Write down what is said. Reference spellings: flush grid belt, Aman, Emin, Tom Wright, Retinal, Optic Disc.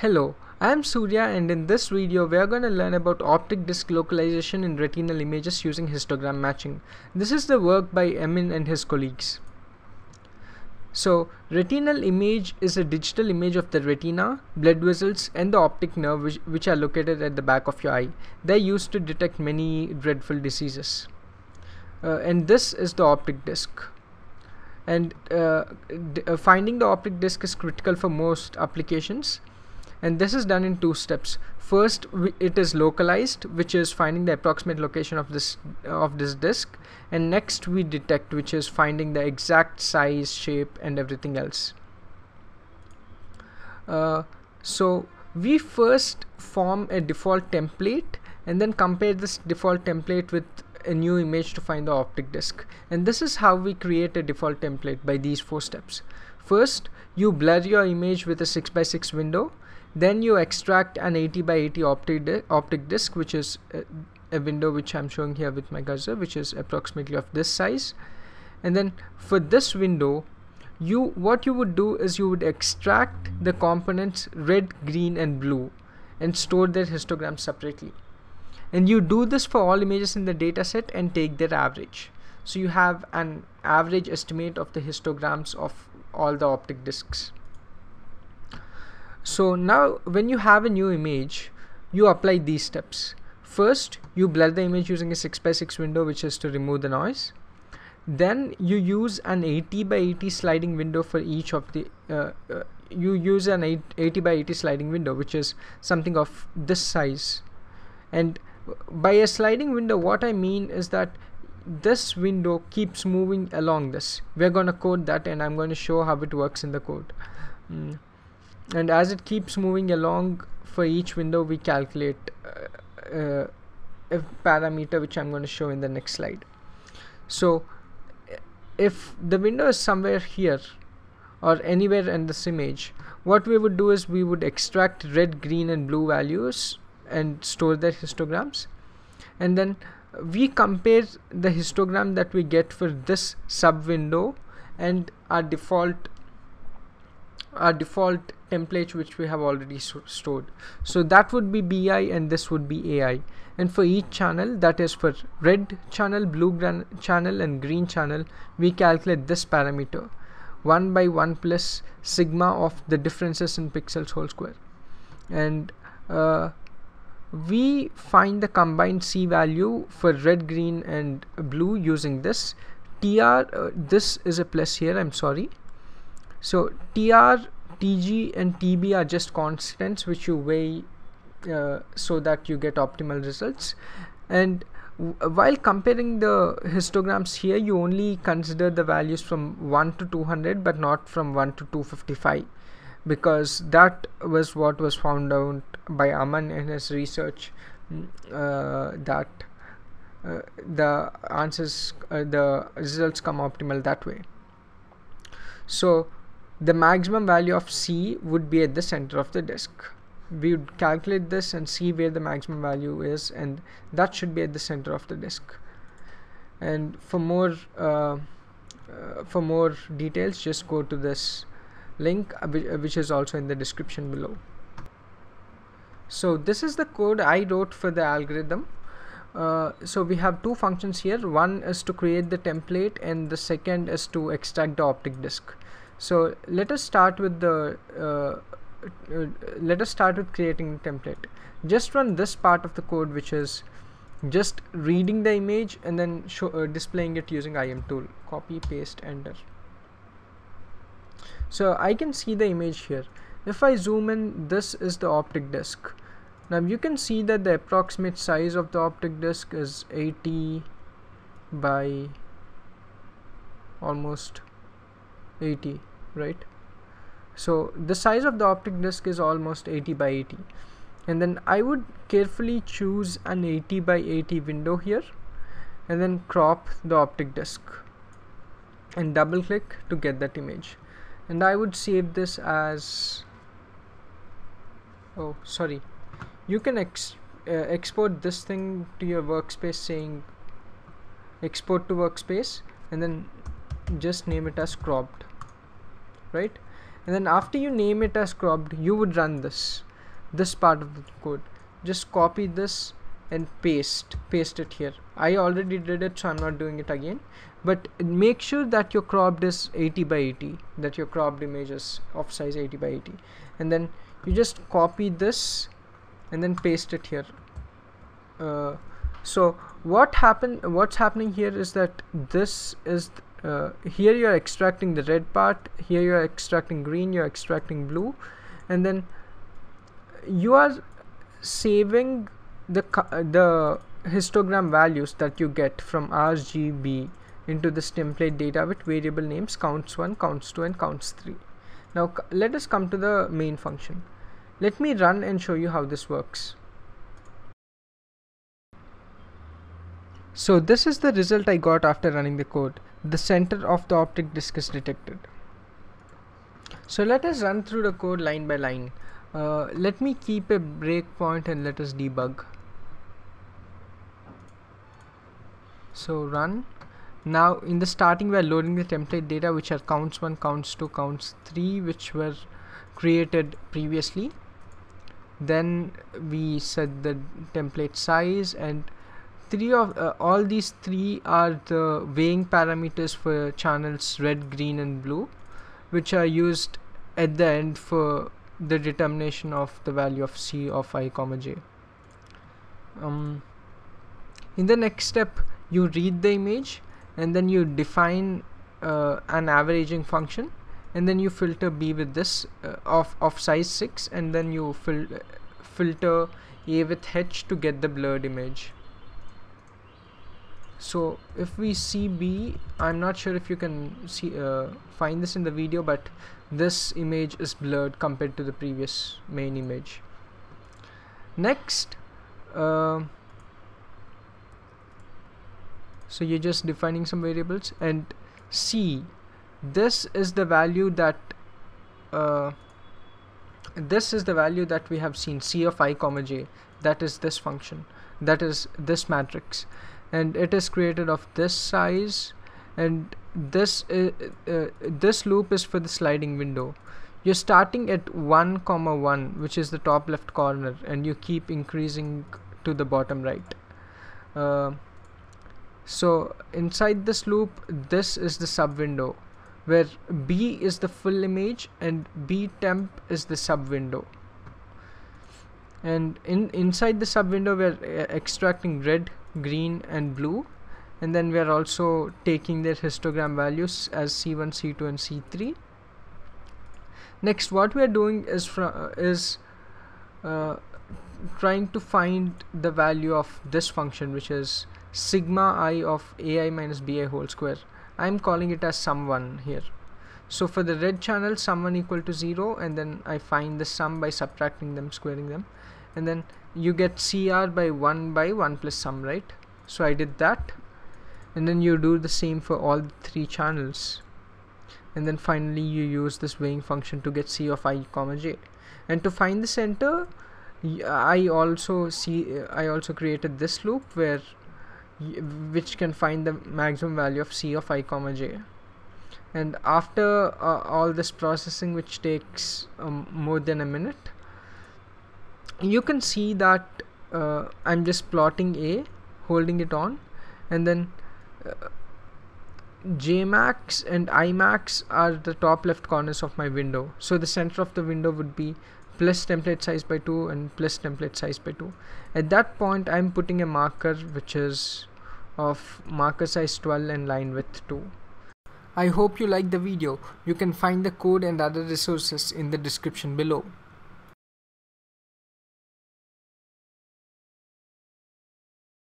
Hello, I am Surya, and in this video we are going to learn about optic disc localization in retinal images using histogram matching. This is the work by Emin and his colleagues. So, retinal image is a digital image of the retina, blood vessels and the optic nerve which are located at the back of your eye. They are used to detect many dreadful diseases. And this is the optic disc. And finding the optic disc is critical for most applications. And this is done in two steps. First, it is localized, which is finding the approximate location of this disc, and next we detect, which is finding the exact size, shape and everything else. So we first form a default template and then compare this default template with a new image to find the optic disc. And this is how we create a default template, by these four steps. First, you blur your image with a 6x6 window. Then you extract an 80x80 optic disc, which is a window which I'm showing here with my cursor, which is approximately of this size. And then for this window, you would extract the components red, green and blue and store their histograms separately. And you do this for all images in the dataset and take their average. So you have an average estimate of the histograms of all the optic discs. So now when you have a new image, you apply these steps. First, you blur the image using a 6x6 window, which is to remove the noise. Then you use an 80x80 sliding window for each of the you use an 80x80 sliding window, which is something of this size. And by a sliding window, what I mean is that this window keeps moving along this. We're going to code that and I'm going to show how it works in the code. And as it keeps moving along, for each window we calculate a parameter which I'm going to show in the next slide. So if the window is somewhere here or anywhere in this image, what we would do is we would extract red, green and blue values and store their histograms, and then we compare the histogram that we get for this sub window and our default template which we have already stored. So that would be BI and this would be AI. And for each channel, that is for red channel, blue channel and green channel, we calculate this parameter 1 by 1 plus sigma of the differences in pixels whole square. And we find the combined C value for red, green and blue using this TR, this is a plus here, I'm sorry. So TR, TG and TB are just constants which you weigh so that you get optimal results. And while comparing the histograms here, you only consider the values from 1 to 200 but not from 1 to 255, because that was what was found out by Aman in his research, that the results come optimal that way. So the maximum value of C would be at the center of the disk. We would calculate this and see where the maximum value is, and that should be at the center of the disk. And for more details, just go to this link which is also in the description below. So this is the code I wrote for the algorithm. So we have two functions here. One is to create the template and the second is to extract the optic disk. So let us start with the creating the template. Just run this part of the code, which is just reading the image and then displaying it using IM tool. Copy, paste, enter. So I can see the image here. If I zoom in, this is the optic disc. Now you can see that the approximate size of the optic disc is 80 by almost 80, right? So the size of the optic disc is almost 80x80, and then I would carefully choose an 80x80 window here and then crop the optic disc and double click to get that image. And I would save this as, oh sorry, you can export this thing to your workspace saying export to workspace and then just name it as cropped, right? and then after you name it as cropped, you would run this part of the code. Just copy this and paste it here. I already did it, so I'm not doing it again, but make sure that your cropped is 80 by 80, that your cropped image is of size 80 by 80, and then you just copy this and then paste it here. So what's happening here is that this is here you're extracting the red part, here you're extracting green, you're extracting blue, and then you are saving the histogram values that you get from RGB into this template data with variable names counts1, counts2 and counts3. Now let us come to the main function. Let me run and show you how this works. So this is the result I got after running the code. The center of the optic disc is detected. So let us run through the code line by line. Let me keep a breakpoint and let us debug. So run. Now in the starting we are loading the template data, which are counts1, counts2, counts3, which were created previously. Then we set the template size, and all these three are the weighing parameters for channels red, green and blue, which are used at the end for the determination of the value of C of i, j. In the next step you read the image, and then you define an averaging function, and then you filter B with this of size 6, and then you filter A with H to get the blurred image. So if we see B, I'm not sure if you can see find this in the video, but this image is blurred compared to the previous main image. Next, so you're just defining some variables, and C, this is the value that we have seen, C of i, j, that is this function, that is this matrix, and it is created of this size, and this loop is for the sliding window. You're starting at 1, 1, which is the top left corner, and you keep increasing to the bottom right. So inside this loop, this is the sub window where B is the full image and B temp is the sub window, and inside the sub window we're extracting red, green and blue, and then we are also taking their histogram values as C1, C2 and C3. Next, what we are doing is trying to find the value of this function, which is sigma I of ai minus bi whole square. I'm calling it as sum1 here. So for the red channel, sum1 equal to 0, and then I find the sum by subtracting them, squaring them, and then you get CR by 1 plus sum, right? So I did that, and then you do the same for all the three channels, and then finally you use this weighing function to get C of i, j. And to find the center, I also created this loop where which can find the maximum value of C of i, j. And after all this processing, which takes more than a minute, you can see that I'm just plotting A, holding it on, and then Jmax and Imax are the top left corners of my window. So the center of the window would be plus template size by 2 and plus template size by 2. At that point I'm putting a marker which is of marker size 12 and line width 2. I hope you liked the video. You can find the code and other resources in the description below.